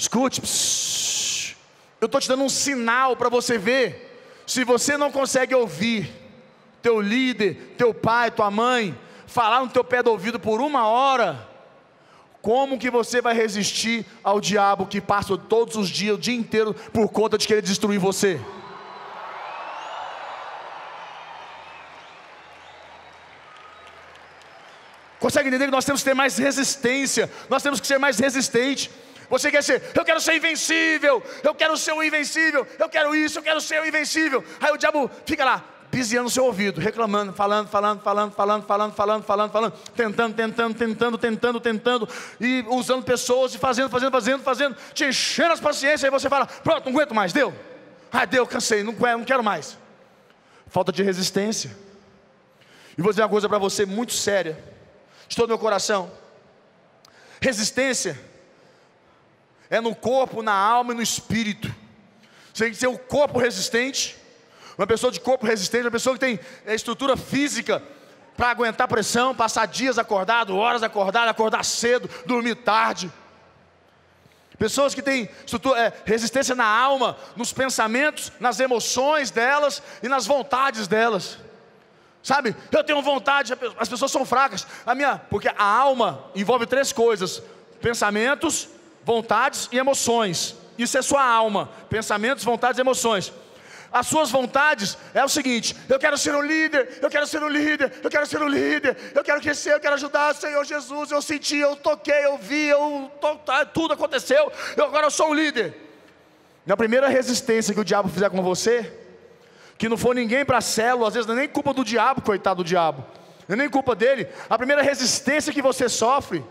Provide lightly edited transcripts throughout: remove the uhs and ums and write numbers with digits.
Escute, psiu, eu estou te dando um sinal para você ver. Se você não consegue ouvir teu líder, teu pai, tua mãe falar no teu pé do ouvido por uma hora, como que você vai resistir ao diabo que passa todos os dias, o dia inteiro, por conta de querer destruir você? Consegue entender que nós temos que ter mais resistência, nós temos que ser mais resistente. Você quer ser, eu quero ser invencível, eu quero ser um invencível, eu quero isso, eu quero ser um invencível. Aí o diabo fica lá, piseando o seu ouvido, reclamando, falando, tentando, e usando pessoas, e fazendo, te enchendo as paciências, aí você fala, pronto, não aguento mais, deu. Ah, deu, cansei, não quero mais. Falta de resistência. E vou dizer uma coisa para você muito séria, de todo meu coração. Resistência é no corpo, na alma e no espírito. Você tem que ter um corpo resistente, uma pessoa de corpo resistente, uma pessoa que tem estrutura física para aguentar pressão, passar dias acordado, horas acordado, acordar cedo, dormir tarde. Pessoas que têm resistência na alma, nos pensamentos, nas emoções delas e nas vontades delas. Sabe, eu tenho vontade, as pessoas são fracas, porque a alma envolve três coisas: pensamentos, vontades e emoções. Isso é sua alma, pensamentos, vontades e emoções. As suas vontades é o seguinte: eu quero ser um líder, eu quero ser um líder, eu quero ser um líder, eu quero crescer, eu quero ajudar, Senhor Jesus, eu senti, eu toquei, eu vi, tudo aconteceu, agora eu sou um líder. Na primeira resistência que o diabo fizer com você, que não for ninguém para a célula, às vezes não é nem culpa do diabo, coitado do diabo, não é nem culpa dele, a primeira resistência que você sofre,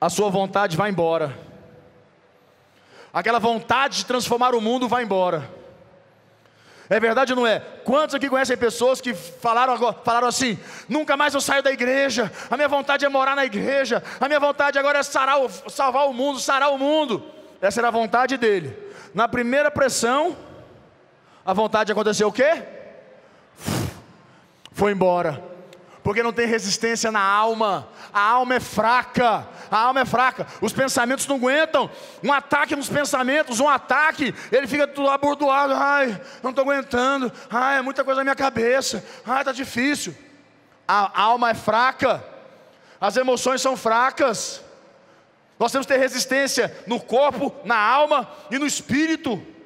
a sua vontade vai embora, aquela vontade de transformar o mundo vai embora. É verdade ou não é? Quantos aqui conhecem pessoas que falaram assim, nunca mais eu saio da igreja, a minha vontade é morar na igreja, a minha vontade agora é salvar o mundo, sarar o mundo. Essa era a vontade dele. Na primeira pressão, a vontade aconteceu o quê? Foi embora, porque não tem resistência na alma. A alma é fraca, a alma é fraca, os pensamentos não aguentam, um ataque nos pensamentos, um ataque, ele fica tudo abordoado, ai, não estou aguentando, ai, é muita coisa na minha cabeça, ai, está difícil. A alma é fraca, as emoções são fracas. Nós temos que ter resistência no corpo, na alma e no espírito.